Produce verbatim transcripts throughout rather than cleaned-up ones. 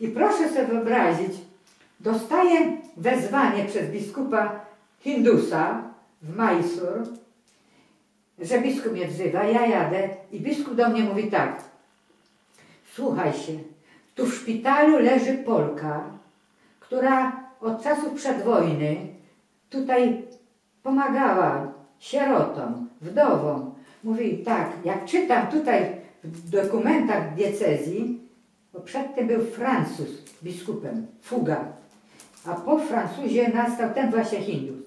I proszę sobie wyobrazić, dostaję wezwanie przez biskupa Hindusa w Majsur, że biskup mnie wzywa, ja jadę i biskup do mnie mówi tak: słuchaj się, tu w szpitalu leży Polka, która od czasów przedwojny tutaj pomagała sierotom, wdowom. Mówi tak, jak czytam tutaj w dokumentach diecezji, bo przedtem był Francuz biskupem, Fuga, a po Francuzie nastał ten właśnie Hindus.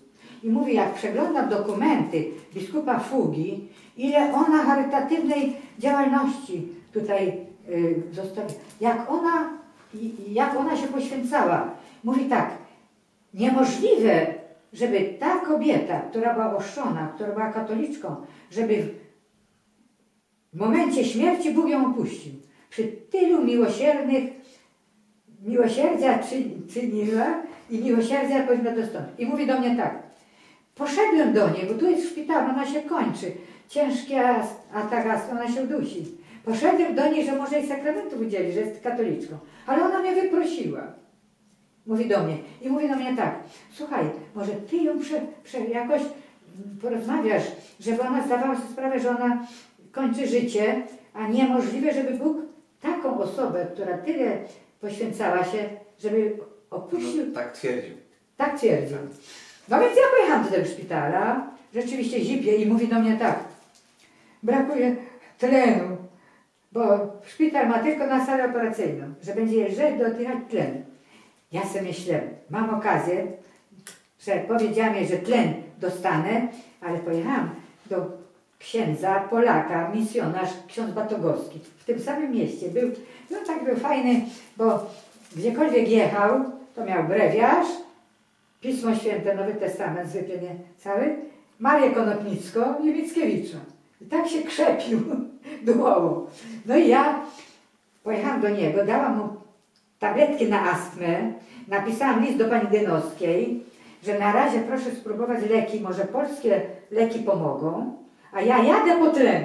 I mówi, jak przeglądam dokumenty biskupa Fugi, ile ona charytatywnej działalności tutaj y, zostawiła, jak ona, jak ona się poświęcała. Mówi tak, niemożliwe, żeby ta kobieta, która była ochrzczona, która była katoliczką, żeby w momencie śmierci Bóg ją opuścił. Przy tylu miłosiernych, miłosierdzia czyniła i miłosierdzia powinna dostąpić. I mówi do mnie tak, poszedłem do niej, bo tu jest szpital, ona się kończy, ciężki atak astmy, ona się udusi. Poszedłem do niej, że może jej sakramentu udzieli, że jest katoliczką, ale ona mnie wyprosiła. Mówi do mnie i mówi do mnie tak, słuchaj, może ty ją prze, prze jakoś porozmawiasz, żeby ona zdawała sobie sprawę, że ona kończy życie, a niemożliwe, żeby Bóg taką osobę, która tyle poświęcała się, żeby opuścił. No, tak twierdził. Tak twierdził. No więc ja pojechałam do tego szpitala, rzeczywiście zipie i mówi do mnie tak, brakuje tlenu, bo szpital ma tylko na salę operacyjną, że będzie jeżdżać do tlenu. Ja sobie myślę, mam okazję, że powiedziałam jej, że tlen dostanę, ale pojechałam do księdza Polaka, misjonarz, ksiądz Batogowski. W tym samym mieście był, no tak był fajny, bo gdziekolwiek jechał, to miał brewiarz, Pismo Święte, Nowy Testament, zwykle nie cały, Marię Konopnicką i Mickiewicza. I tak się krzepił dłowo. No i ja pojechałam do niego, dałam mu tabletki na astmę, napisałam list do pani Dynowskiej, że na razie proszę spróbować leki, może polskie leki pomogą, a ja jadę po tlen,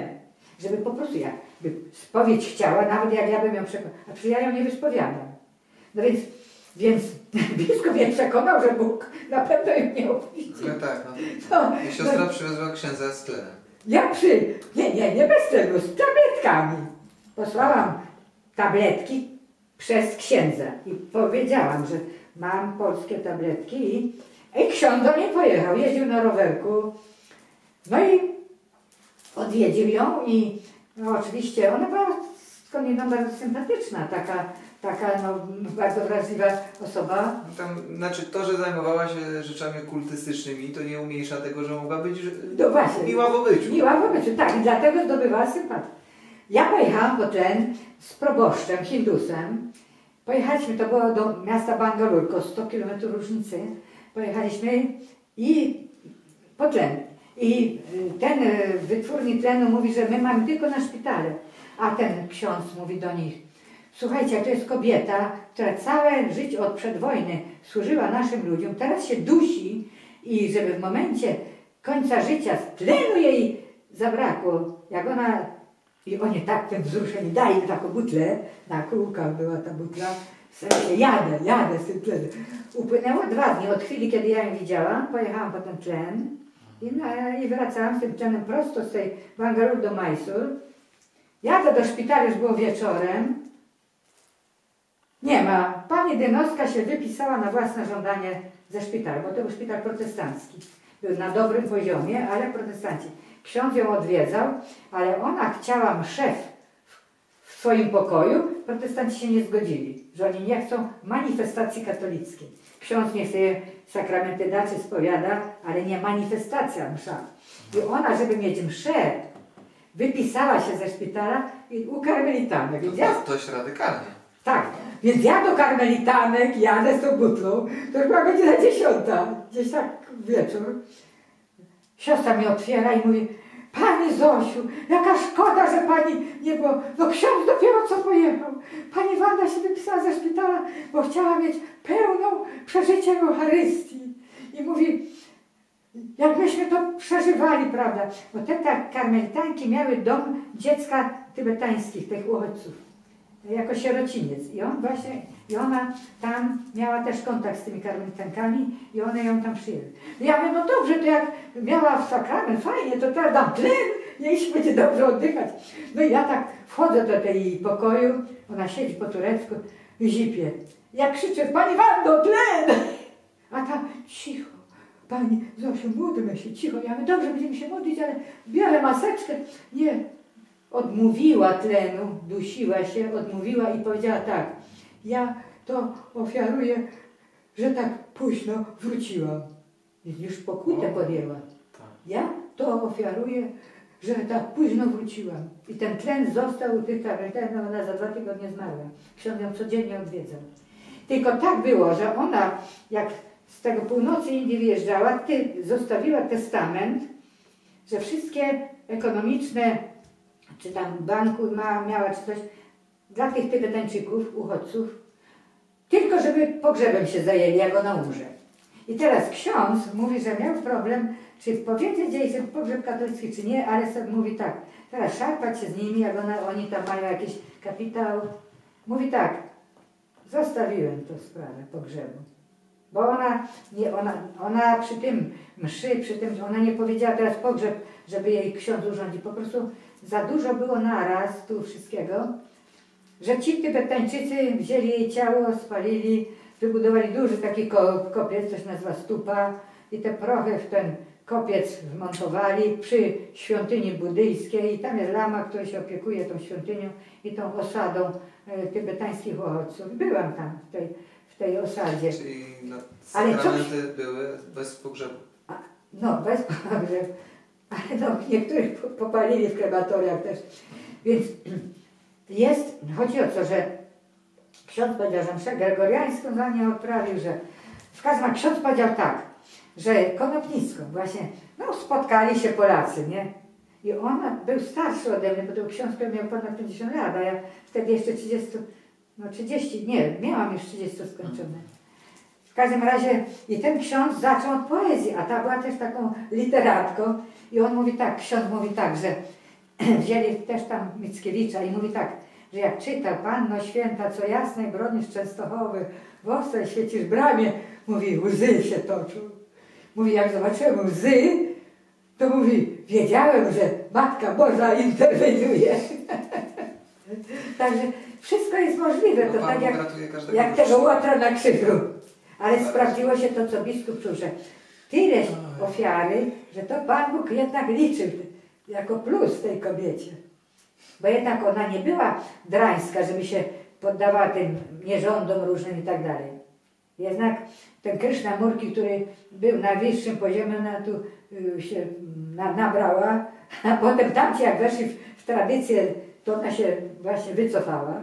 żeby po prostu ja by spowiedź chciała, nawet jak ja bym ją przekonała, a przecież ja ją nie wyspowiadam. No więc, więc biskup mnie przekonał, że Bóg na pewno ją nie opuści. No tak, no. I siostra no, przywiozła księdza z tlenem. Ja przy... Nie, nie, nie bez tlenu, z tabletkami. Posłałam tabletki przez księdza i powiedziałam, że mam polskie tabletki i, i ksiądz do niej pojechał, jeździł na rowerku. No i odwiedził ją i no, oczywiście ona była skądinąd bardzo sympatyczna, taka, taka no, bardzo wrażliwa osoba. No tam, znaczy to, że zajmowała się rzeczami kultystycznymi, to nie umniejsza tego, że mogła być że... no właśnie, miła w obyciu. Miła w obyciu, tak, i dlatego zdobywała sympatię. Ja pojechałam po tlen z proboszczem, Hindusem. Pojechaliśmy, to było do miasta Bangalurko, sto kilometrów różnicy. Pojechaliśmy i po tlen. I ten wytwórni tlenu mówi, że my mamy tylko na szpitale. A ten ksiądz mówi do nich, słuchajcie, to jest kobieta, która całe życie od przedwojny służyła naszym ludziom, teraz się dusi i żeby w momencie końca życia tlenu jej zabrakło, jak ona... I oni tak ten wzruszeni dają taką butlę, na kółkach była ta butla, w sensie jadę, jadę z tym tlenem. Upłynęło dwa dni od chwili, kiedy ja ją widziałam, pojechałam po ten tlen i, na, i wracałam z tym tlenem prosto z tej Bangalore do Majsur. Jadę do szpitala, już było wieczorem, nie ma. Pani Dynowska się wypisała na własne żądanie ze szpitala, bo to był szpital protestancki, był na dobrym poziomie, ale protestanci. Ksiądz ją odwiedzał, ale ona chciała mszę w swoim pokoju, protestanci się nie zgodzili, że oni nie chcą manifestacji katolickiej. Ksiądz nie chce jej sakramenty dać, spowiada, ale nie manifestacja msza. I ona, żeby mieć mszę, wypisała się ze szpitala i u karmelitanek. To, to dość radykalnie. Tak, więc ja do karmelitanek jadę z tą butlą, to już była godzina dziesiąta, gdzieś tak wieczór. Siostra mi otwiera i mówi, pani Zosiu, jaka szkoda, że pani nie było, no ksiądz dopiero co pojechał. Pani Wanda się wypisała ze szpitala, bo chciała mieć pełną przeżycie Eucharystii. I mówi, jak myśmy to przeżywali, prawda, bo te tak karmelitanki miały dom dziecka tybetańskich, tych uchodźców, jako sierociniec. I on właśnie I ona tam miała też kontakt z tymi karmelitankami i one ją tam przyjęły. Ja mówię, no dobrze, to jak miała w sakrament, fajnie, to teraz dam tlen, niech będzie dobrze oddychać. No i ja tak wchodzę do tej pokoju, ona siedzi po turecku i zipie. Ja krzyczę, pani Wando, tlen! A tam cicho, pani Zosiu, módlmy się, cicho. Ja mówię, dobrze, będziemy się modlić, ale biorę maseczkę. Nie, odmówiła tlenu, dusiła się, odmówiła i powiedziała tak. Ja to ofiaruję, że tak późno wróciłam. Już pokutę podjęła. Ja to ofiaruję, że tak późno wróciłam. I ten tlen został u tych karmelitanek, ona za dwa tygodnie zmarła. Ksiądz ją codziennie odwiedzał. Tylko tak było, że ona, jak z tego północy Indii wyjeżdżała, zostawiła testament, że wszystkie ekonomiczne, czy tam banku miała, czy coś, dla tych Tybetańczyków, uchodźców, tylko żeby pogrzebem się zajęli, jak ona umrze. I teraz ksiądz mówi, że miał problem, czy powiedzieć jej, że pogrzeb katolicki, czy nie, ale sobie mówi tak, teraz szarpać się z nimi, jak ona, oni tam mają jakiś kapitał. Mówi tak, zostawiłem tę sprawę pogrzebu, bo ona, nie, ona, ona przy tym mszy, przy tym, ona nie powiedziała teraz pogrzeb, żeby jej ksiądz urządził, po prostu za dużo było naraz tu wszystkiego, że ci Tybetańczycy wzięli jej ciało, spalili, wybudowali duży taki kopiec, coś nazywa stupa, i te prochy w ten kopiec wmontowali przy świątyni buddyjskiej i tam jest lama, który się opiekuje tą świątynią i tą osadą tybetańskich uchodźców. Byłam tam w tej, w tej osadzie. Czyli no, sakramenty coś... były bez pogrzebu. A, no, bez pogrzebu. Ale no, niektórych popalili w krematoriach też. Więc... Jest, chodzi o to, że ksiądz powiedział, że mszę gregoriańską za nie odprawił, że w każdym razie ksiądz powiedział tak, że Konopnicką właśnie, no spotkali się Polacy, nie? I ona był starszy ode mnie, bo ten ksiądz miał ponad pięćdziesiąt lat, a ja wtedy jeszcze trzydzieści, no trzydzieści, nie, miałam już trzydzieści skończone. W każdym razie i ten ksiądz zaczął od poezji, a ta była też taką literatką i on mówi tak, ksiądz mówi tak, że wzięli też tam Mickiewicza i mówi tak, że jak czytał Panno Święta, co jasnej bronisz Częstochowy, w ostrej świecisz bramie, mówi, łzy się toczył. Mówi, jak zobaczyłem łzy, to mówi, wiedziałem, że Matka Boża interweniuje. Także wszystko jest możliwe, to no, tak jak, jak tego łotra na krzyżu. Ale tak sprawdziło się to, co biskup czuł, że tyle ofiary, że to Pan Bóg jednak liczył jako plus tej kobiecie. Bo jednak ona nie była drańska, żeby się poddawała tym nierządom różnym i tak dalej. Jednak ten Kryszmamurti, który był na wyższym poziomie, ona tu się nabrała, a potem tamci jak weszli w, w tradycję, to ona się właśnie wycofała.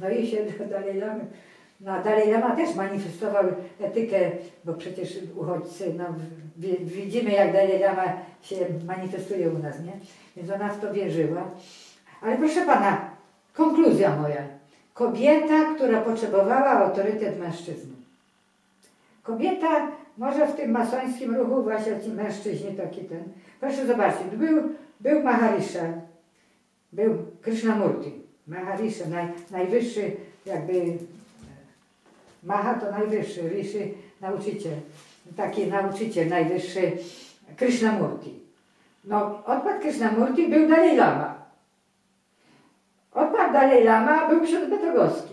No i się do Dalaj Lamy. No a Dalaj Lama też manifestował etykę, bo przecież uchodźcy, no widzimy jak Dalaj Lama się manifestuje u nas, nie? Więc ona w to wierzyła. Ale proszę Pana, konkluzja moja. Kobieta, która potrzebowała autorytet mężczyzny. Kobieta, może w tym masońskim ruchu właśnie ci mężczyźni taki ten. Proszę zobaczyć, był, był Maharisza, był Kryszmamurti. Maharisza, naj, najwyższy jakby... Maha to najwyższy, Rishi nauczyciel, taki nauczyciel najwyższy Kryszmamurti. No, odpad Kryszmamurti był Dalaj Lama. Odpad Dalaj Lama był ksiądz Batogowski.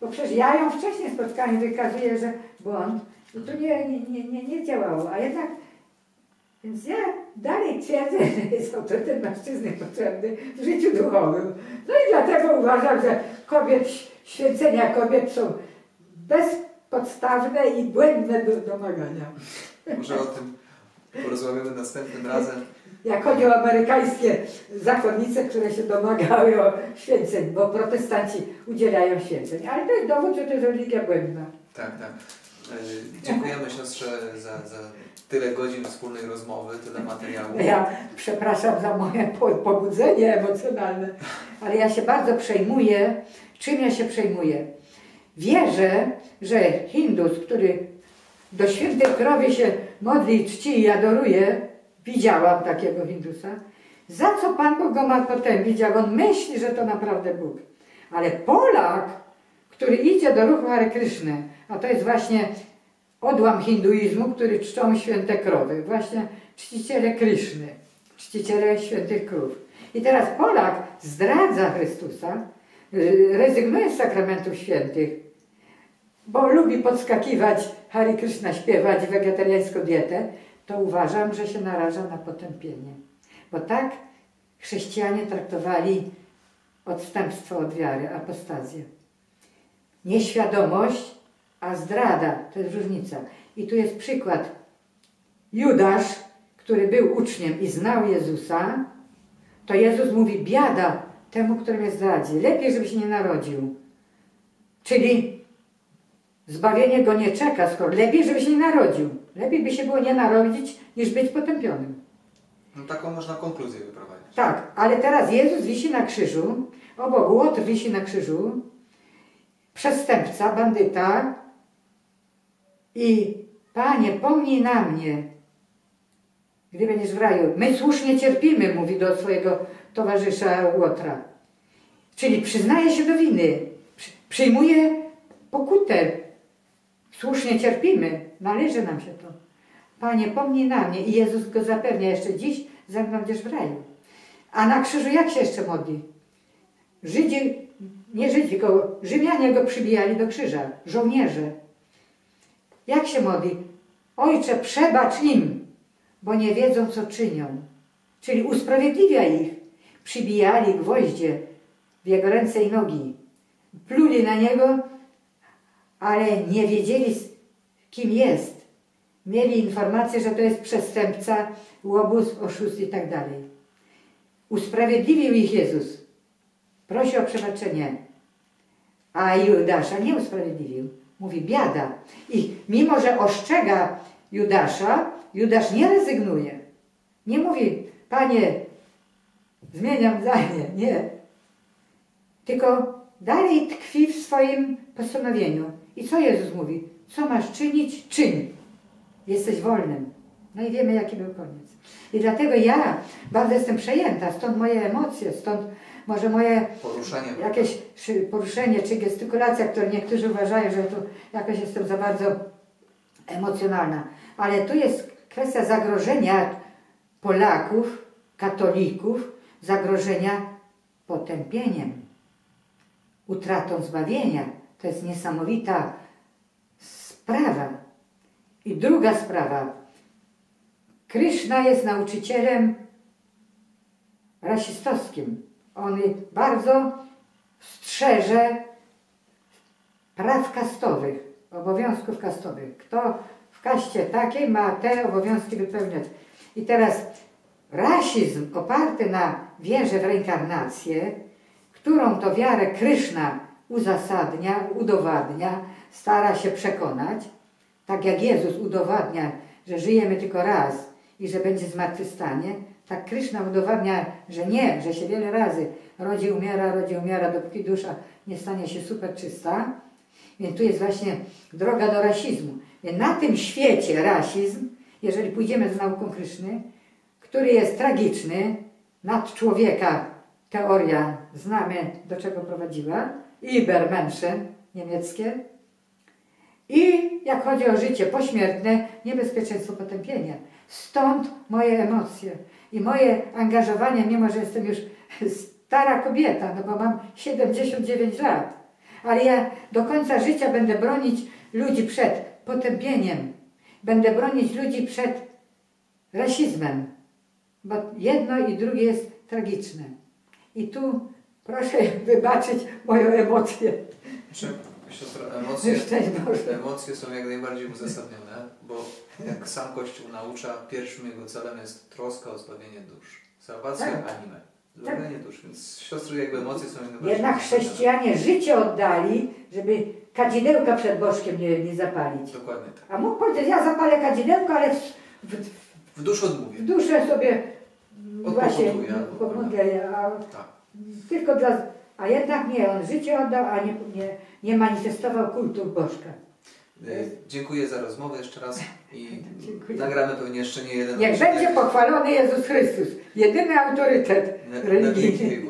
Bo przecież ja ją wcześniej spotkałem, wykazuję, że błąd, no to nie, nie, nie, nie działało, a jednak, więc ja dalej twierdzę, że jest autorytet mężczyzny potrzebny w życiu duchowym. No i dlatego uważam, że kobiet, święcenia kobiet są bezpodstawne i błędne do domagania. Może o tym porozmawiamy następnym razem. Jak chodzi o amerykańskie zakonnice, które się domagały o święceń, bo protestanci udzielają święceń. Ale to jest dowód, że to jest religia błędna. Tak, tak. Yy, dziękujemy siostrze za, za tyle godzin wspólnej rozmowy, tyle materiału. Ja przepraszam za moje pobudzenie emocjonalne, ale ja się bardzo przejmuję. Czym ja się przejmuję? Wierzę, że Hindus, który do świętej krowy się modli, czci i adoruje, widziałam takiego Hindusa, za co Pan Bóg go ma potępić, jak on myśli, że to naprawdę Bóg. Ale Polak, który idzie do ruchu Hare Kryszny, a to jest właśnie odłam hinduizmu, który czczą święte krowy, właśnie czciciele Kryszny, czciciele świętych krów. I teraz Polak zdradza Chrystusa, rezygnuje z sakramentów świętych, bo lubi podskakiwać, Hare Kryszna śpiewać, wegetariańską dietę, to uważam, że się naraża na potępienie. Bo tak chrześcijanie traktowali odstępstwo od wiary, apostazję. Nieświadomość, a zdrada, to jest różnica. I tu jest przykład. Judasz, który był uczniem i znał Jezusa, to Jezus mówi, biada temu, który mnie zdradzi. Lepiej, żeby się nie narodził. Czyli zbawienie go nie czeka, skoro lepiej, żeby się nie narodził. Lepiej by się było nie narodzić, niż być potępionym. No taką można konkluzję wyprowadzić. Tak, ale teraz Jezus wisi na krzyżu, obok Łotr wisi na krzyżu, przestępca, bandyta i Panie, pomnij na mnie, gdy będziesz w raju. My słusznie cierpimy, mówi do swojego towarzysza Łotra. Czyli przyznaje się do winy, przyjmuje pokutę. Słusznie cierpimy, należy nam się to. Panie, pomnij na mnie. I Jezus go zapewnia jeszcze dziś, ze mną będziesz w raju. A na krzyżu jak się jeszcze modli? Żydzi, nie Żydzi, go, Rzymianie go przybijali do krzyża, żołnierze. Jak się modli? Ojcze, przebacz im, bo nie wiedzą, co czynią. Czyli usprawiedliwia ich. Przybijali gwoździe w jego ręce i nogi. Pluli na niego, ale nie wiedzieli, kim jest. Mieli informację, że to jest przestępca, łobuz, oszust i tak dalej. Usprawiedliwił ich Jezus. Prosi o przebaczenie. A Judasza nie usprawiedliwił. Mówi, biada. I mimo, że ostrzega Judasza, Judasz nie rezygnuje. Nie mówi, Panie, zmieniam zdanie. Nie. Tylko dalej tkwi w swoim postanowieniu. I co Jezus mówi? Co masz czynić? Czyń. Jesteś wolnym. No i wiemy, jaki był koniec. I dlatego ja bardzo jestem przejęta, stąd moje emocje, stąd może moje poruszenie, jakieś poruszenie czy gestykulacja, które niektórzy uważają, że tu jakoś jestem za bardzo emocjonalna. Ale tu jest kwestia zagrożenia Polaków, katolików, zagrożenia potępieniem, utratą zbawienia. To jest niesamowita sprawa. I druga sprawa. Kryszna jest nauczycielem rasistowskim. On bardzo strzeże praw kastowych, obowiązków kastowych. Kto w kaście takiej ma te obowiązki wypełniać. I teraz rasizm oparty na wierze w reinkarnację, którą to wiarę Kryszna uzasadnia, udowadnia, stara się przekonać, tak jak Jezus udowadnia, że żyjemy tylko raz i że będzie zmartwychwstanie, tak Kryszna udowadnia, że nie, że się wiele razy rodzi, umiera, rodzi, umiera, dopóki dusza nie stanie się super czysta. Więc tu jest właśnie droga do rasizmu. Więc na tym świecie rasizm, jeżeli pójdziemy z nauką Kryszny, który jest tragiczny, nad człowieka teoria, znamy do czego prowadziła, Übermenschen niemieckie, i jak chodzi o życie pośmiertne, niebezpieczeństwo potępienia. Stąd moje emocje i moje angażowanie, mimo że jestem już stara kobieta, no bo mam siedemdziesiąt dziewięć lat, ale ja do końca życia będę bronić ludzi przed potępieniem, będę bronić ludzi przed rasizmem, bo jedno i drugie jest tragiczne. I tu proszę wybaczyć moją emocję. Emocje, emocje są jak najbardziej uzasadnione, bo jak sam Kościół naucza, pierwszym jego celem jest troska o zbawienie dusz. Salwacja anime. Zbawienie tak. dusz, więc siostry jakby emocje są jak najbardziej jednak chrześcijanie uzasadnione. Życie oddali, żeby kadzidełka przed Bożkiem nie, nie zapalić. Dokładnie tak. A mógł powiedzieć, ja zapalę kadzidełko, ale w, w, w duszę odmówię. W duszę sobie właśnie podmówię, a tak. tylko dla... A jednak nie, on życie oddał, a nie, nie, nie manifestował kultu Bożka. Dziękuję za rozmowę jeszcze raz i nagramy pewnie jeszcze nie jeden. Niech będzie pochwalony Jezus Chrystus, jedyny autorytet religijny.